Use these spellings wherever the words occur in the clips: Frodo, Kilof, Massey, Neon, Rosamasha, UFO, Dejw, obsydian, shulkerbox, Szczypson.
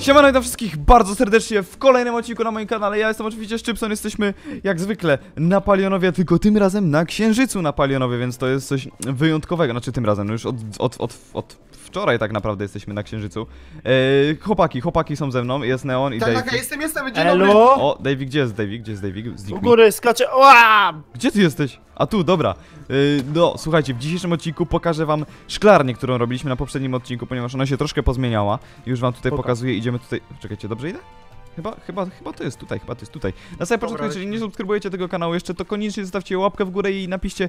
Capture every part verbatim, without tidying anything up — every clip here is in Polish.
Siemano, witam wszystkich bardzo serdecznie w kolejnym odcinku na moim kanale. Ja jestem oczywiście Szczypson, jesteśmy jak zwykle Napoleonowie, tylko tym razem na Księżycu Napoleonowie, więc to jest coś wyjątkowego. Znaczy tym razem, no już od, od, od, od wczoraj tak naprawdę jesteśmy na Księżycu. Eee, chłopaki, chłopaki są ze mną, jest Neon i Dejw. Tak, tak, jestem, jestem, dzień dobry. O, Dejw, gdzie jest Dejw, gdzie jest Dejw? U góry, skacze, oa! Gdzie ty jesteś? A tu, dobra. No, słuchajcie, w dzisiejszym odcinku pokażę wam szklarnię, którą robiliśmy na poprzednim odcinku, ponieważ ona się troszkę pozmieniała. Już wam tutaj Poka. pokazuję, idziemy tutaj... Czekajcie, dobrze idę? Chyba, chyba, chyba to jest tutaj, chyba to jest tutaj. Na samym początku, jeżeli nie subskrybujecie tego kanału jeszcze, to koniecznie zostawcie łapkę w górę i napiszcie...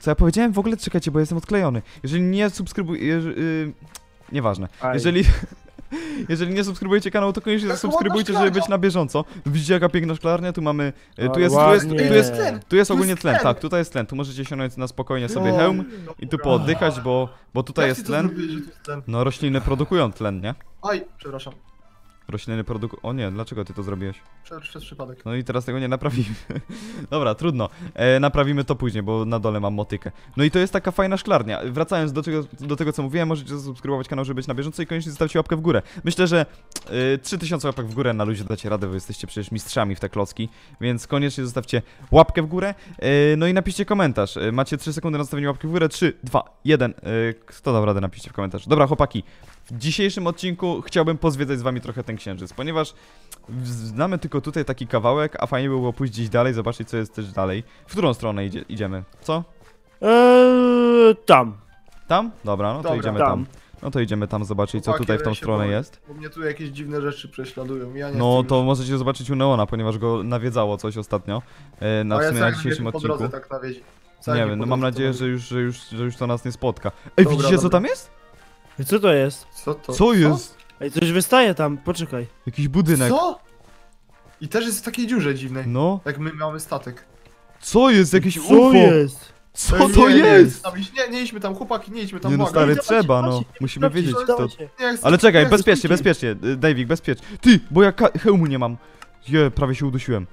Co ja powiedziałem? W ogóle czekajcie, bo jestem odklejony. Jeżeli nie subskrybujecie... Yy, nieważne. Aj. Jeżeli... Jeżeli nie subskrybujecie kanału, to koniecznie zasubskrybujcie, żeby być na bieżąco. Widzicie jaka piękna szklarnia, tu mamy... Tu jest, tu jest, tu jest, tu jest, tu jest ogólnie tlen, tak, tutaj jest tlen. Tu możecie sięgnąć na spokojnie sobie hełm i tu pooddychać, bo, bo tutaj jest tlen. No rośliny produkują tlen, nie? Aj, przepraszam. Rośliny produkują... O nie, dlaczego ty to zrobiłeś? Przez przypadek. No i teraz tego nie naprawimy. Dobra, trudno. E, naprawimy to później, bo na dole mam motykę. No i to jest taka fajna szklarnia. Wracając do tego, do tego co mówiłem, możecie zasubskrybować kanał, żeby być na bieżąco i koniecznie zostawcie łapkę w górę. Myślę, że e, trzy tysiące łapek w górę na luzie dacie radę, wy jesteście przecież mistrzami w te klocki, więc koniecznie zostawcie łapkę w górę. E, no i napiszcie komentarz. E, macie trzy sekundy na zostawienie łapki w górę. trzy, dwa, jeden. E, kto dał radę, napiszcie w komentarz. Dobra, chłopaki. W dzisiejszym odcinku chciałbym pozwiedzać z wami trochę ten księżyc, ponieważ znamy tylko tutaj taki kawałek, a fajnie by było pójść gdzieś dalej, zobaczyć co jest też dalej. W którą stronę idzie, idziemy? Co? Eee, tam. Tam? Dobra, no Dobra, to idziemy tam. tam. No to idziemy tam zobaczyć, co tutaj w tą stronę jest. Bo mnie tu jakieś dziwne rzeczy prześladują, ja nie No to możecie zobaczyć u Neona, ponieważ go nawiedzało coś ostatnio. E, na, w sumie na dzisiejszym odcinku. Nie wiem, no mam nadzieję, że już, że, już, że już to nas nie spotka. Ej, widzicie co tam jest? Co to jest? Co to? Co jest? Ej, coś wystaje tam, poczekaj. Jakiś budynek. Co? I też jest w takiej dziurze dziwnej. No. Jak my mamy statek. Co jest? Jakiś U F O? Co jest? Co to, nie, to jest? Nie, nie, nie idźmy tam, chłopaki, nie idźmy tam. Nie, no stary, nie, trzeba, no. Musimy wiedzieć kto. Ale czekaj, bezpiecznie, bezpiecznie. Dejwik, bezpiecznie. Ty, bo ja hełmu nie mam. Je, prawie się udusiłem.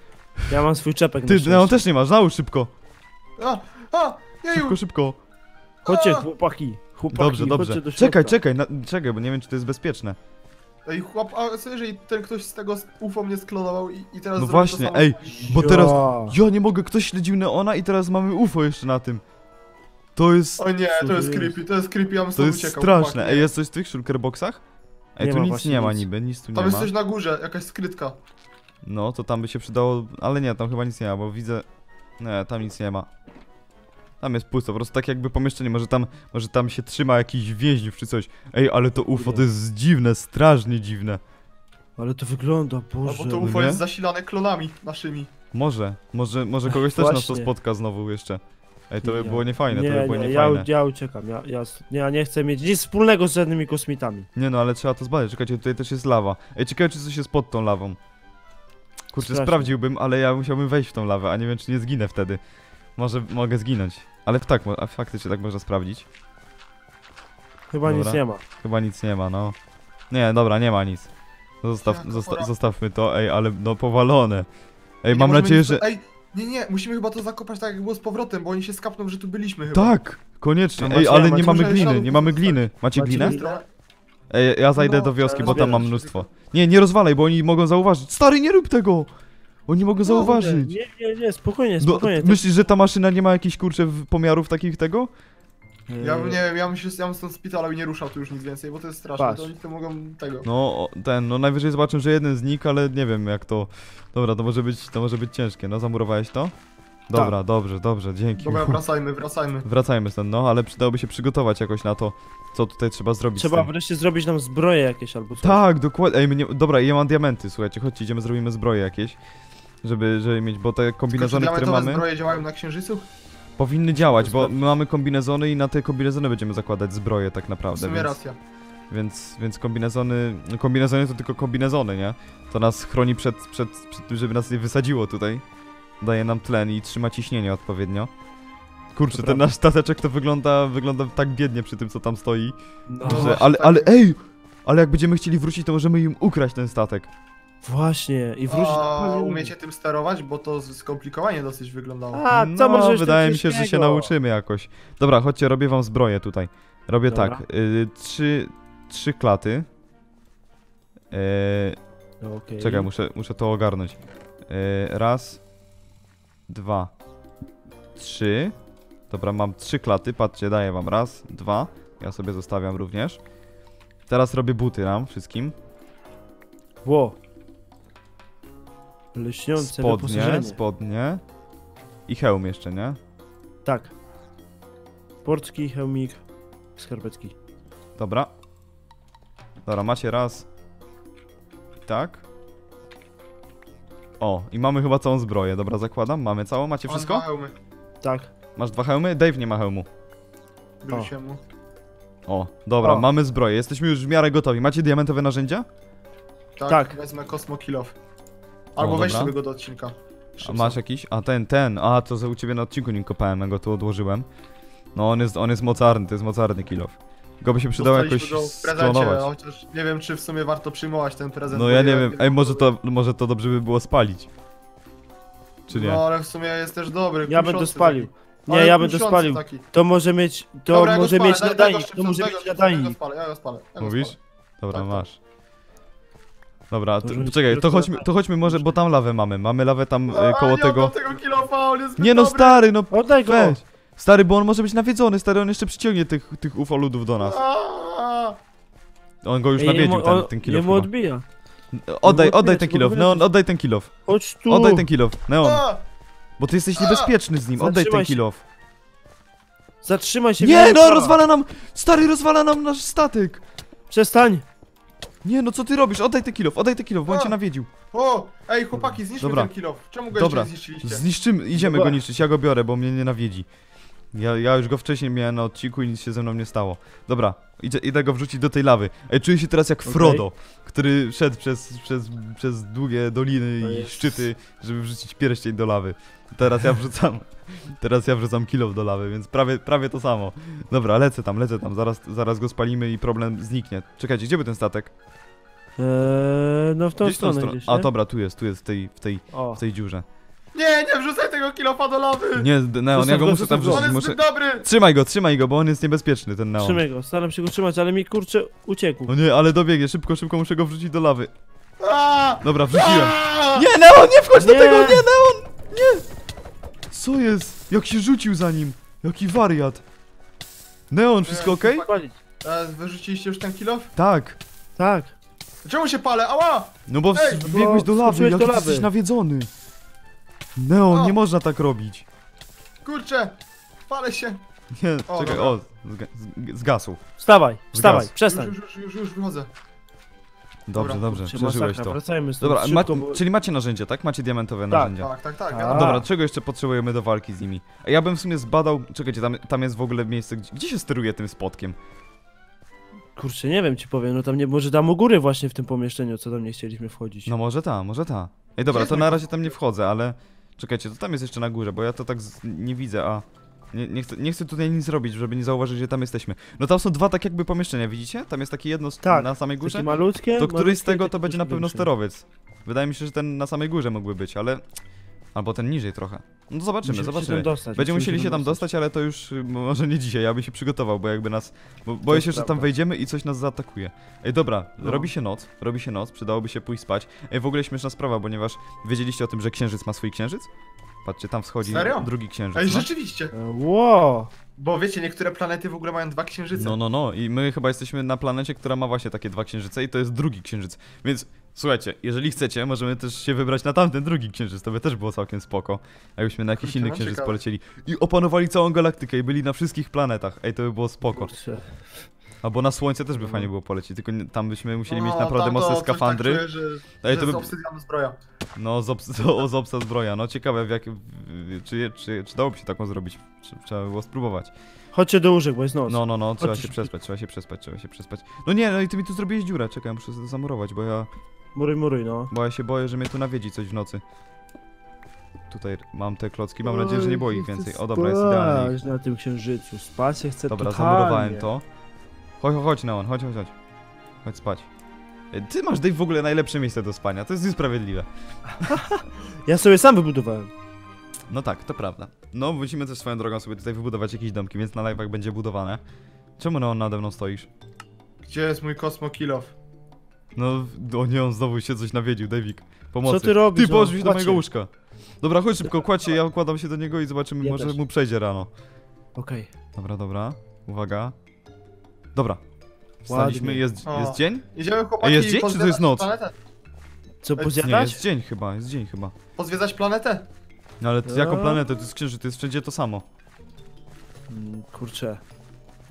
Ja mam swój czepek. Ty, no on też nie masz, nałóż szybko. A, a, jeju. Szybko, szybko. Chodźcie, chłopaki. Chłopaki, dobrze, dobrze. Czekaj, czekaj, na, czekaj, bo nie wiem czy to jest bezpieczne. Ej chłop, a co jeżeli ten ktoś z tego U F O mnie sklonował i, i teraz... No właśnie, to ej, bo ja. teraz... Ja nie mogę, ktoś śledził Neona i teraz mamy U F O jeszcze na tym. To jest... O nie, to jest creepy, to jest creepy, ja bym To jest uciekał, strasznie, chłopaki. Ej, jest coś w tych shulkerboxach? Ej, nie tu nic nie ma nic. niby, nic tu nie ma. Tam jest coś na górze, jakaś skrytka. No, to tam by się przydało, ale nie, tam chyba nic nie ma, bo widzę... Nie, tam nic nie ma. Tam jest pusto, po prostu tak jakby pomieszczenie, może tam, może tam się trzyma jakiś więźniów czy coś. Ej, ale to U F O to jest dziwne, strasznie dziwne. Ale to wygląda, Boże. No bo to U F O jest zasilane klonami naszymi. Może, może, może kogoś też nas to spotka znowu jeszcze. Ej, to by było niefajne, to by było niefajne. Ja uciekam, ja, ja, ja nie chcę mieć nic wspólnego z żadnymi kosmitami. Nie no, ale trzeba to zbadać, czekajcie, tutaj też jest lawa. Ej, ciekawe czy coś jest pod tą lawą. Kurczę, strasznie. Sprawdziłbym, ale ja musiałbym wejść w tą lawę, a nie wiem czy nie zginę wtedy. Może mogę zginąć, ale tak, faktycznie tak można sprawdzić. Chyba dobra. Nic nie ma. Chyba nic nie ma, no. Nie, dobra, nie ma nic. Zostaw, ja, zosta zostawmy to, ej, ale no powalone. Ej, nie, mam nadzieję, nic... że... Ej, nie, nie, musimy chyba to zakopać tak jak było z powrotem, bo oni się skapną, że tu byliśmy chyba. Tak, koniecznie, no, ej, ale nie mamy gliny, nie mamy gliny. Macie glinę? Ej, ja zajdę no, do wioski, bo tam mam mnóstwo. Nie, nie rozwalaj, bo oni mogą zauważyć. Stary, nie rób tego! Oni mogą zauważyć. Nie, nie, nie, spokojnie, spokojnie. No, myślisz, że ta maszyna nie ma jakichś kurczę pomiarów takich tego? Ja bym, nie wiem, ja bym się ja bym stąd szpitala i nie ruszał tu już nic więcej, bo to jest straszne, Patrz. to oni to mogą tego. No, ten, no najwyżej zobaczę, że jeden znikł, ale nie wiem jak to... Dobra, to może być, to może być ciężkie, no zamurowałeś to? Dobra, tak. dobrze, dobrze, dzięki. Dobra, wracajmy, wracajmy. Wracajmy stąd, no, ale przydałoby się przygotować jakoś na to, co tutaj trzeba zrobić. Trzeba wreszcie zrobić nam zbroję jakieś albo coś. Tak, dokładnie, ej, nie... dobra, ja mam diamenty, słuchajcie, chodźcie, idziemy, zrobimy zbroję jakieś. Żeby, żeby mieć, bo te kombinezony, które mamy... zbroje działają na księżycu? Powinny działać, bo my mamy kombinezony i na te kombinezony będziemy zakładać zbroję tak naprawdę, więc... racja. Więc, więc kombinezony... kombinezony to tylko kombinezony, nie? To nas chroni przed, przed, przed tym, żeby nas nie wysadziło tutaj. Daje nam tlen i trzyma ciśnienie odpowiednio. Kurczę, to ten nasz stateczek to wygląda, wygląda tak biednie przy tym, co tam stoi. No, że, ale, ale, ej! Ale jak będziemy chcieli wrócić, to możemy im ukraść ten statek. Właśnie, i wrócić... A umiecie tym sterować, bo to skomplikowanie dosyć wyglądało. A, co no, może wydaje mi się, że się nauczymy jakoś. Dobra, chodźcie, robię wam zbroję tutaj. Robię Dobra. tak, y, trzy, trzy klaty. Eee, okay. Czekaj, muszę, muszę to ogarnąć. Eee, raz, dwa, trzy. Dobra, mam trzy klaty, patrzcie, daję wam raz, dwa. Ja sobie zostawiam również. Teraz robię buty nam wszystkim. Ło! Lśniące spodnie, spodnie. I hełm jeszcze, nie? Tak. Portki, hełmik, skarpetki. Dobra. Dobra, macie raz. Tak. O, i mamy chyba całą zbroję. Dobra, zakładam. Mamy całą, macie wszystko? Dwa hełmy. Tak. Masz dwa hełmy? Dejw nie ma hełmu. O, mu. o dobra, o. mamy zbroję. Jesteśmy już w miarę gotowi. Macie diamentowe narzędzia? Tak, tak. Wezmę Cosmo Kilof. Albo o, weź sobie go do odcinka. A masz jakiś? A ten, ten. A, to u ciebie na odcinku nie kopałem, ja go tu odłożyłem. No, on jest, on jest mocarny, to jest mocarny Kilof. Go by się przydało jakoś sklonować. Chociaż nie wiem, czy w sumie warto przyjmować ten prezent. No ja nie wiem, ej, może to, może to dobrze by było spalić. Czy nie? No, ale w sumie jest też dobry. Ja będę spalił. Taki. Nie, ale ja będę spalił. Taki. To może mieć, to Dobra, może mieć nadajnik, to może mieć nadajnik. Ja go spalę, ja go Mówisz? Spalę. Dobra, tak, masz. Dobra, to, czekaj, to chodźmy, to chodźmy może, bo tam lawę mamy, mamy lawę tam e, koło tego. Ja tego kilofa, on jest nie no, dobry. Stary, no oddaj go. Weź. Stary, bo on może być nawiedzony, stary, on jeszcze przyciągnie tych, tych U F O ludów do nas. On go już Ej, nawiedził, jemu, ten, ten kilof. Jemu odbija. Oddaj, jemu oddaj ten kilof, Neon, oddaj ten kilof. Chodź tu. Oddaj ten kilof, Neon. Bo ty jesteś niebezpieczny z nim, oddaj ten kilof. Zatrzymaj się. Nie, no rozwala nam, stary, rozwala nam nasz statek. Przestań. Nie, no co ty robisz? Oddaj ten kilof, oddaj ten kilof, bo on cię nawiedził. O, ej chłopaki, zniszczmy Dobra. ten kilof. Czemu go Dobra. jeszcze zniszczyliście? Zniszczymy, idziemy Dobra. go niszczyć, ja go biorę, bo mnie nienawiedzi. Ja, ja już go wcześniej miałem na odcinku i nic się ze mną nie stało. Dobra, idę, idę go wrzucić do tej lawy. Ej, czuję się teraz jak Frodo, okay. który szedł przez, przez, przez długie doliny no i jest. szczyty, żeby wrzucić pierścień do lawy. Teraz ja wrzucam, teraz ja wrzucam kilof do lawy, więc prawie, prawie to samo. Dobra, lecę tam, lecę tam, zaraz, zaraz go spalimy i problem zniknie. Czekajcie, gdzie by ten statek? Eee, no w tą gdzieś stronę, tą stronę. Gdzieś, A dobra, tu jest, tu jest, w tej, w tej, w tej dziurze. Nie, nie wrzucaj tego kilofa do lawy! Nie, Neon, ja go muszę tam wrzucić, muszę... dobry! Trzymaj go, trzymaj go, bo on jest niebezpieczny, ten Neon. Trzymaj go, staram się go trzymać, ale mi, kurczę, uciekł. No nie, ale dobiegnie, szybko, szybko muszę go wrzucić do lawy. Dobra, wrzuciłem. Nie, Neon, nie wchodź do tego, nie, Neon! Nie! Co jest? Jak się rzucił za nim? Jaki wariat. Neon, wszystko okej? Wyrzuciliście już ten kilof? Tak. Tak. Czemu się palę? Ała! No bo wbiegłeś do lawy, jaki jesteś nawiedzony. Neon, o. nie można tak robić. Kurczę, palę się. Nie, o, czekaj, dobra. o, zga, z, zgasł. Wstawaj, wstawaj, przestań. Już, już, już, już wychodzę. Dobrze, dobra, dobrze, przeżyłeś to. Wracajmy z tym Dobra, szybko, ma, bo... czyli macie narzędzia, tak? Macie diamentowe narzędzia. Tak, tak, tak. tak ja. Dobra, czego jeszcze potrzebujemy do walki z nimi? A ja bym w sumie zbadał, czekajcie, tam, tam jest w ogóle miejsce, gdzie, gdzie się steruje tym spotkiem? Kurczę, nie wiem, ci powiem, no tam nie, może tam u góry właśnie w tym pomieszczeniu, co tam nie chcieliśmy wchodzić. No może ta, może ta. Ej, dobra, to na razie tam nie wchodzę, ale... Czekajcie, to tam jest jeszcze na górze, bo ja to tak z... nie widzę, a... Nie, nie, chcę, nie chcę tutaj nic robić, żeby nie zauważyć, że tam jesteśmy. No tam są dwa tak jakby pomieszczenia, widzicie? Tam jest takie jedno tak, na samej górze. Malutkie, to któryś z tego to będzie na pewno sterowiec. Wydaje mi się, że ten na samej górze mógłby być, ale... Albo ten niżej trochę. No to zobaczymy, Musimy zobaczymy. Się dostać, Będziemy musieli się tam dostać, ale to już może nie dzisiaj, ja bym się przygotował, bo jakby nas... Bo boję się, że tam wejdziemy i coś nas zaatakuje. Ej, dobra, no. robi się noc, robi się noc, przydałoby się pójść spać. Ej, w ogóle śmieszna sprawa, ponieważ wiedzieliście o tym, że księżyc ma swój księżyc? Patrzcie, tam wschodzi Serio? drugi księżyc. Ej, no? rzeczywiście! Wow! Bo wiecie, niektóre planety w ogóle mają dwa księżyce. No, no, no i my chyba jesteśmy na planecie, która ma właśnie takie dwa księżyce i to jest drugi księżyc, więc... Słuchajcie, jeżeli chcecie, możemy też się wybrać na tamten drugi księżyc, to by też było całkiem spoko. Jakbyśmy na jakiś Kurczę, inny no księżyc ciekawe. polecieli i opanowali całą galaktykę i byli na wszystkich planetach. Ej, to by było spoko. Albo na Słońce też by fajnie było polecieć, tylko tam byśmy musieli no, mieć naprawdę tam, mocne to, skafandry. Tak czuję, że, Ej, że to by... z obsydianu zbroja. No, z, obs z obsa zbroja. No ciekawe, w jak... czy, czy, czy dałoby się taką zrobić. Trzeba by było spróbować. Chodźcie do łóżek, bo jest noc. No, no, no, trzeba Chodźcie. się przespać, trzeba się przespać, trzeba się przespać. No nie, no i ty mi tu zrobiłeś dziurę, czekaj, ja muszę to zamurować, bo ja... Muruj, muruj, no. Bo ja się boję, że mnie tu nawiedzi coś w nocy. Tutaj mam te klocki, mam Oj, nadzieję, że nie było ich więcej. O, dobra, jest idealnie. na tym księżycu, spać się chcę Dobra, totalnie. zamurowałem to. Chodź, chodź, Neon, chodź, chodź, chodź. Chodź spać. Ty masz, Dejw, w ogóle najlepsze miejsce do spania, to jest niesprawiedliwe. Ja sobie sam wybudowałem. No tak, to prawda. No, musimy też swoją drogą sobie tutaj wybudować jakieś domki, więc na live'ach będzie budowane. Czemu Neon nade mną stoisz? Gdzie jest mój Cosmo Kilof? No, o nie, on znowu się coś nawiedził, Dejwik. Pomocy. Co ty robisz? Ty położył się do mojego łóżka. Dobra, chodź szybko, kładź się, ja układam się do niego i zobaczymy, ja może też mu przejdzie rano. Okej. Okay. Dobra, dobra, uwaga. Dobra. Wstaliśmy, jest, jest dzień? Idziemy, chłopaki. A jest dzień, czy to jest noc? Planetę. Co, pozwiedzać? Nie, jest dzień chyba, jest dzień chyba. Pozwiedzać planetę? No ale ty, jaką planetę? To jest księżyc, to jest wszędzie to samo. Kurczę.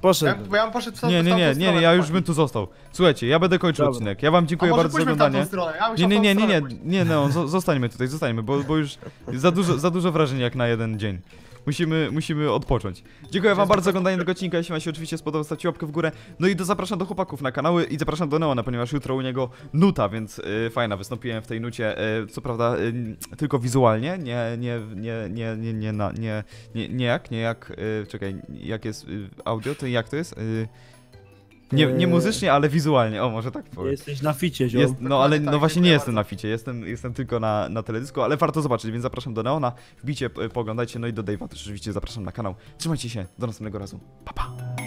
Poszedł. Ja, ja bym poszedł w nie, nie, nie, nie, ja już bym tu został. Słuchajcie, ja będę kończył Dobra. odcinek. Ja wam dziękuję bardzo za oglądanie. Ja nie, nie, nie, nie, nie, nie, no, zostańmy tutaj, zostańmy, bo, bo już za dużo, za dużo wrażeń jak na jeden dzień. Musimy, musimy odpocząć. Dziękuję wam bardzo za oglądanie tego odcinka. Jeśli wam się oczywiście spodobał, stawcie łapkę w górę. No i do, zapraszam do chłopaków na kanały i zapraszam do Neona, ponieważ jutro u niego nuta, więc y, fajna, wystąpiłem w tej nucie, y, co prawda y, tylko wizualnie, nie, nie, nie, nie, nie, nie, na, nie, nie, nie jak, nie jak, y, czekaj, jak jest y, audio, to jak to jest? Y, Nie, nie muzycznie, ale wizualnie, o może tak powiem. Jesteś na ficie, ziom. Jest, no ale no właśnie nie jestem na ficie, jestem, jestem tylko na, na teledysku, ale warto zobaczyć, więc zapraszam do Neona, wbijcie, pooglądajcie, no i do Dejwa też oczywiście zapraszam na kanał. Trzymajcie się, do następnego razu, pa pa!